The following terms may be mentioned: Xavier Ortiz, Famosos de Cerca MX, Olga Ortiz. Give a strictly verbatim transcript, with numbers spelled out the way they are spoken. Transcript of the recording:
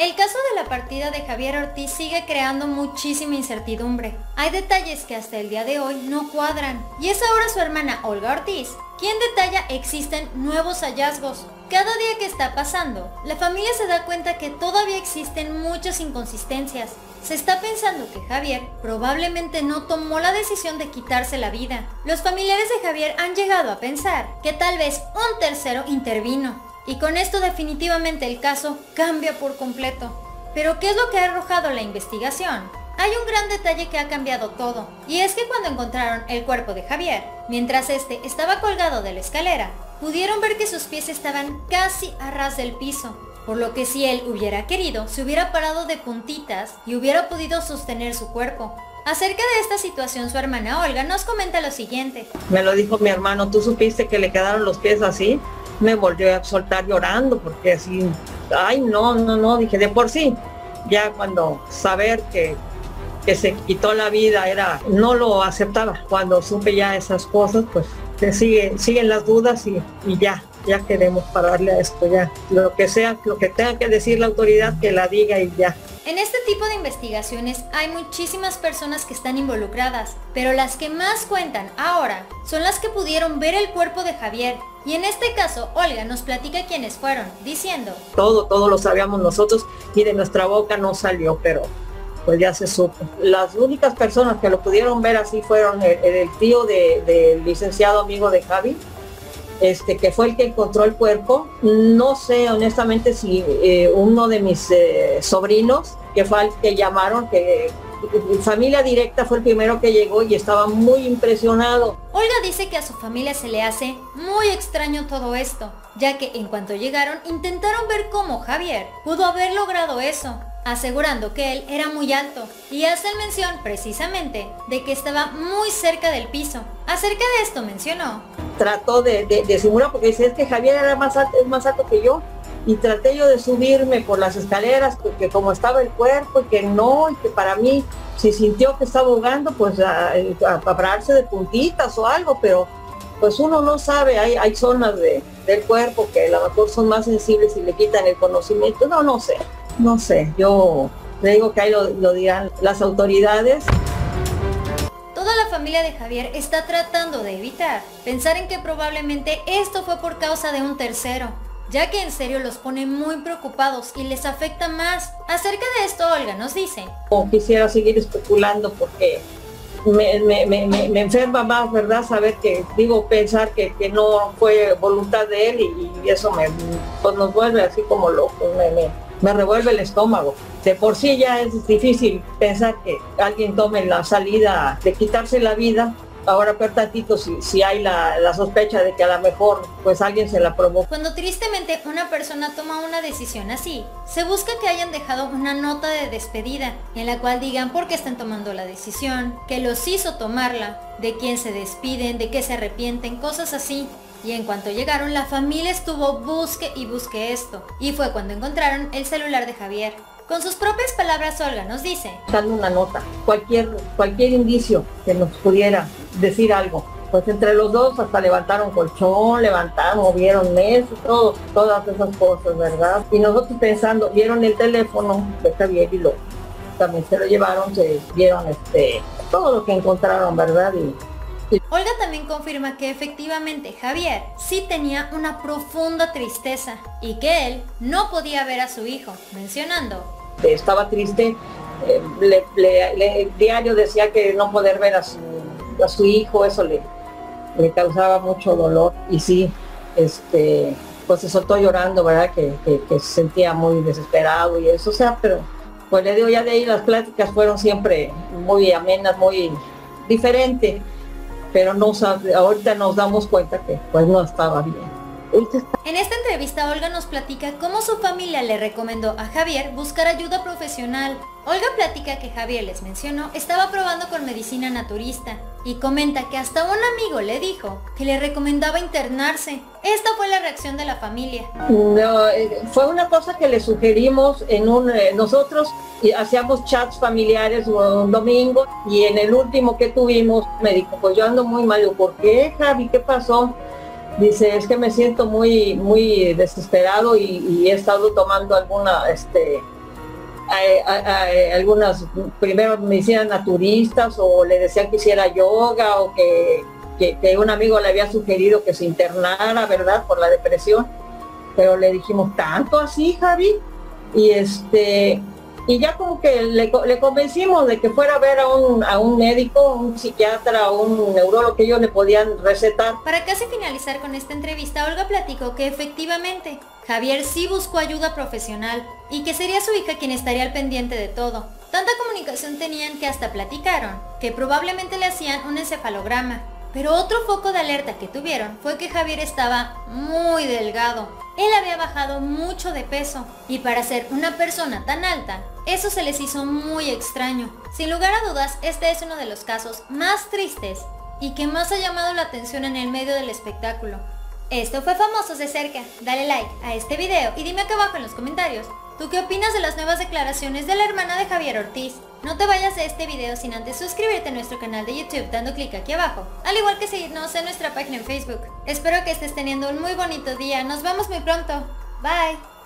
El caso de la partida de Xavier Ortiz sigue creando muchísima incertidumbre. Hay detalles que hasta el día de hoy no cuadran. Y es ahora su hermana Olga Ortiz quien detalla existen nuevos hallazgos. Cada día que está pasando, la familia se da cuenta que todavía existen muchas inconsistencias. Se está pensando que Xavier probablemente no tomó la decisión de quitarse la vida. Los familiares de Xavier han llegado a pensar que tal vez un tercero intervino. Y con esto definitivamente el caso cambia por completo. Pero ¿qué es lo que ha arrojado la investigación? Hay un gran detalle que ha cambiado todo, y es que cuando encontraron el cuerpo de Xavier, mientras este estaba colgado de la escalera, pudieron ver que sus pies estaban casi a ras del piso, por lo que si él hubiera querido, se hubiera parado de puntitas y hubiera podido sostener su cuerpo. Acerca de esta situación, su hermana Olga nos comenta lo siguiente. Me lo dijo mi hermano, ¿tú supiste que le quedaron los pies así? Me volvió a soltar llorando porque así, ay no, no, no, dije de por sí. Ya cuando saber que, que se quitó la vida era, no lo aceptaba. Cuando supe ya esas cosas, pues que sigue, siguen las dudas y, y ya, ya queremos pararle a esto ya. Lo que sea, lo que tenga que decir la autoridad, que la diga y ya. En este tipo de investigaciones hay muchísimas personas que están involucradas, pero las que más cuentan ahora son las que pudieron ver el cuerpo de Xavier. Y en este caso, Olga nos platica quiénes fueron, diciendo: Todo, todo lo sabíamos nosotros y de nuestra boca no salió, pero pues ya se supo. Las únicas personas que lo pudieron ver así fueron el, el tío del de licenciado amigo de Xavi, este, que fue el que encontró el cuerpo. No sé honestamente si eh, uno de mis eh, sobrinos, que fue al que llamaron, que familia directa fue el primero que llegó y estaba muy impresionado. Olga dice que a su familia se le hace muy extraño todo esto, ya que en cuanto llegaron intentaron ver cómo Xavier pudo haber logrado eso, asegurando que él era muy alto, y hacen mención precisamente de que estaba muy cerca del piso. Acerca de esto mencionó: Trató de, de, de simular, porque dice, es que Xavier era más alto, es más alto que yo. Y traté yo de subirme por las escaleras porque como estaba el cuerpo y que no, y que para mí si sintió que estaba ahogando, pues a, a, a pararse de puntitas o algo, pero pues uno no sabe, hay, hay zonas de, del cuerpo que a lo mejor son más sensibles y le quitan el conocimiento, no, no sé, no sé, yo le digo que ahí lo, lo dirán las autoridades. Toda la familia de Xavier está tratando de evitar pensar en que probablemente esto fue por causa de un tercero, ya que en serio los pone muy preocupados y les afecta más. Acerca de esto, Olga nos dice: No quisiera seguir especulando porque me, me, me, me enferma más, ¿verdad? Saber que, digo, pensar que, que no fue voluntad de él y, y eso me, pues nos vuelve así como locos, me, me, me revuelve el estómago. De por sí ya es difícil pensar que alguien tome la salida de quitarse la vida. Ahora, pero tantito, si, si hay la, la sospecha de que a lo mejor pues alguien se la provocó. Cuando tristemente una persona toma una decisión así, se busca que hayan dejado una nota de despedida, en la cual digan por qué están tomando la decisión, que los hizo tomarla, de quién se despiden, de qué se arrepienten, cosas así. Y en cuanto llegaron, la familia estuvo busque y busque esto, y fue cuando encontraron el celular de Xavier. Con sus propias palabras, Olga nos dice: Dando una nota, cualquier, cualquier indicio que nos pudiera decir algo. Pues entre los dos hasta levantaron colchón, levantaron, movieron mesas, todo, todas esas cosas, ¿verdad? Y nosotros pensando, vieron el teléfono de Xavier y lo, también se lo llevaron, se vieron este, todo lo que encontraron, ¿verdad? Y, y... Olga también confirma que efectivamente Xavier sí tenía una profunda tristeza y que él no podía ver a su hijo, mencionando: Estaba triste, eh, le, le, le, el diario decía que no poder ver a su a su hijo, eso le, le causaba mucho dolor y sí, este, pues se soltó llorando, ¿verdad? Que, que, que se sentía muy desesperado y eso, o sea, pero pues le digo, ya de ahí las pláticas fueron siempre muy amenas, muy diferentes, pero no, ahorita nos damos cuenta que pues no estaba bien. En esta entrevista, Olga nos platica cómo su familia le recomendó a Xavier buscar ayuda profesional. Olga platica que Xavier, les mencionó, estaba probando con medicina naturista y comenta que hasta un amigo le dijo que le recomendaba internarse. Esta fue la reacción de la familia. No, fue una cosa que le sugerimos en un... Eh, nosotros hacíamos chats familiares un domingo y en el último que tuvimos me dijo, pues yo ando muy mal. ¿Por qué, Javi? ¿Qué pasó? Dice, es que me siento muy muy desesperado y, y he estado tomando alguna este a, a, a algunas, primero me hicieron naturistas o le decían que hiciera yoga o que, que, que un amigo le había sugerido que se internara, ¿verdad?, por la depresión, pero le dijimos, ¿tanto así, Javi? Y este, y ya como que le, le convencimos de que fuera a ver a un, a un médico, un psiquiatra, un neurólogo, que ellos le podían recetar. Para casi finalizar con esta entrevista, Olga platicó que efectivamente Xavier sí buscó ayuda profesional y que sería su hija quien estaría al pendiente de todo. Tanta comunicación tenían que hasta platicaron que probablemente le hacían un encefalograma. Pero otro foco de alerta que tuvieron fue que Xavier estaba muy delgado. Él había bajado mucho de peso y para ser una persona tan alta, eso se les hizo muy extraño. Sin lugar a dudas, este es uno de los casos más tristes y que más ha llamado la atención en el medio del espectáculo. Esto fue Famosos de Cerca. Dale like a este video y dime acá abajo en los comentarios, ¿tú qué opinas de las nuevas declaraciones de la hermana de Xavier Ortiz? No te vayas de este video sin antes suscribirte a nuestro canal de YouTube dando clic aquí abajo, al igual que seguirnos en nuestra página en Facebook. Espero que estés teniendo un muy bonito día, nos vemos muy pronto. Bye.